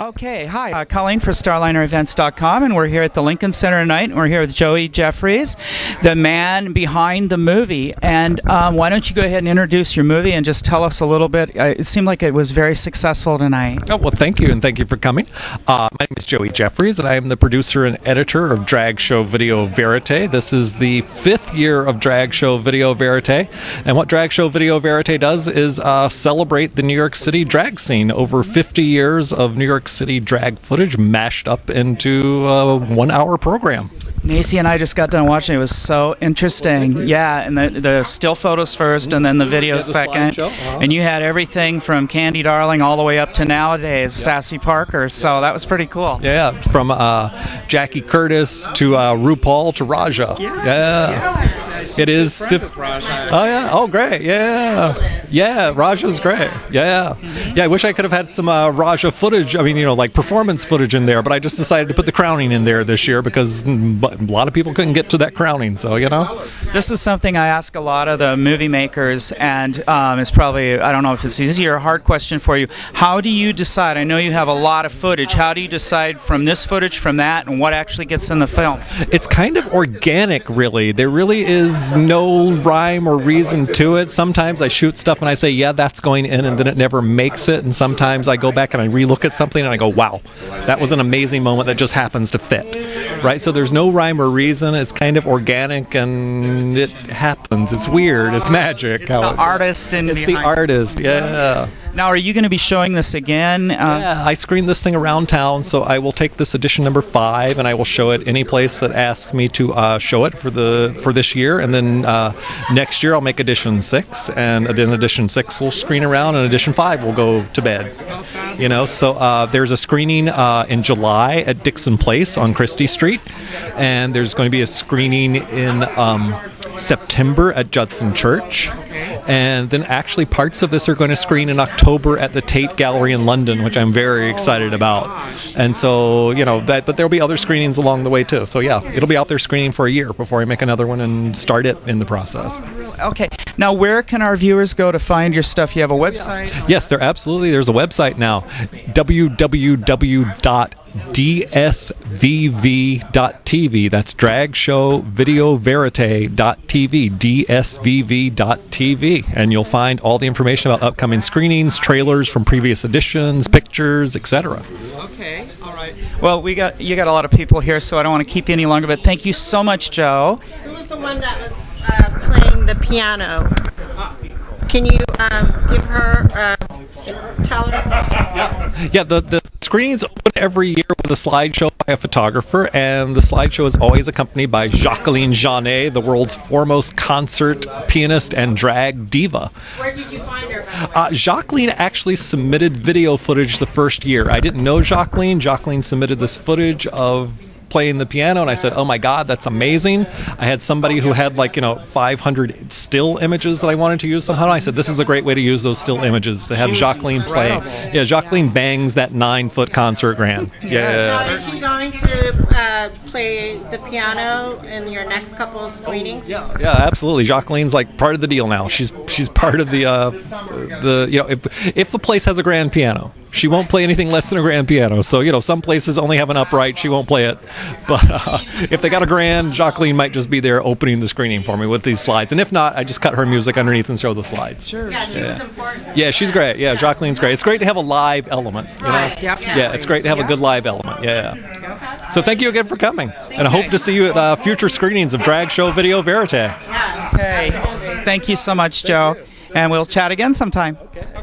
Okay, hi, Colleen for StarlinerEvents.com, and we're here at the Lincoln Center tonight, and we're here with Joe E. Jeffreys, the man behind the movie. And why don't you go ahead and introduce your movie and just tell us a little bit. It seemed like it was very successful tonight. Oh, well, thank you, and thank you for coming. My name is Joe E. Jeffreys, and I am the producer and editor of Drag Show Video Verite. This is the 5th year of Drag Show Video Verite, and what Drag Show Video Verite does is celebrate the New York City drag scene. Over 50 years of New York City drag footage mashed up into a 1-hour program. Nacy and I just got done watching. It was so interesting. Yeah, and the still photos first and then the video second. And you had everything from Candy Darling all the way up to nowadays, Sassy Parker. So that was pretty cool. Yeah, from Jackie Curtis to RuPaul to Raja. Yes, yes. It is. Oh, yeah. Oh, great. Yeah. Yeah, Raja's great. Yeah. Yeah, I wish I could have had some Raja footage. I mean, you know, like performance footage in there, but I just decided to put the crowning in there this year because a lot of people couldn't get to that crowning, so, you know. This is something I ask a lot of the movie makers, and it's probably, I don't know if it's easy or a hard question for you. How do you decide? I know you have a lot of footage. How do you decide from this footage, from that, and what actually gets in the film? It's kind of organic, really. There really is no rhyme or reason to it. Sometimes I shoot stuff and I say, yeah, that's going in, and then it never makes it, and sometimes I go back and I relook at something and I go, wow, that was an amazing moment that just happens to fit. Right, so there's no rhyme or reason. It's kind of organic, and it happens. It's weird. It's magic. It's the artist in behind. It's the artist. Yeah. Now, are you going to be showing this again? Yeah, I screened this thing around town, so I will take this edition number 5, and I will show it any place that asks me to show it for this year, and then next year I'll make edition 6, and then edition 6 will screen around, and edition 5 will go to bed. You know, so there's a screening in July at Dixon Place on Christie Street, and there's going to be a screening in September at Judson Church, and then actually parts of this are going to screen in October at the Tate Gallery in London, which I'm very excited about. And so, you know, that, but there'll be other screenings along the way too. So yeah, it'll be out there screening for a year before I make another one and start it in the process. Okay. Now, where can our viewers go to find your stuff? You have a website? Yes, there absolutely. There's a website now, www.DSVV.tv. That's Drag Show Video Verite.tv, DSVV.tv, and you'll find all the information about upcoming screenings, trailers from previous editions, pictures, etc. Okay, all right. Well, you got a lot of people here, so I don't want to keep you any longer. But thank you so much, Joe. Who was the one that was playing the piano? Can you give her? Tell her. Yeah. The screenings open every year with a slideshow by a photographer, and the slideshow is always accompanied by Jacqueline Jonee, the world's foremost concert pianist and drag diva. Where did you find her? Jacqueline actually submitted video footage the first year. I didn't know Jacqueline. Jacqueline submitted this footage of playing the piano, and I said, oh my god, that's amazing. I had somebody who had, like, you know, 500 still images that I wanted to use somehow, and I said, this is a great way to use those still images, to have Jacqueline play. Yeah, Jacqueline bangs that 9-foot concert grand. Yeah. So is she going to play the piano in your next couple of screenings? Yeah, absolutely. Jacqueline's like part of the deal now. She's part of the you know, if the place has a grand piano, she won't play anything less than a grand piano. So, you know, some places only have an upright. She won't play it. But if they got a grand, Jacqueline might just be there opening the screening for me with these slides. And if not, I just cut her music underneath and show the slides. Sure. Yeah, she was important. Yeah, she's great. Yeah, Jacqueline's great. It's great to have a live element. You know? Right, definitely. Yeah, it's great to have a good live element. Yeah. So thank you again for coming. And I hope to see you at future screenings of Drag Show Video Verite. Yeah. Okay. Thank you so much, Joe. And we'll chat again sometime. Okay.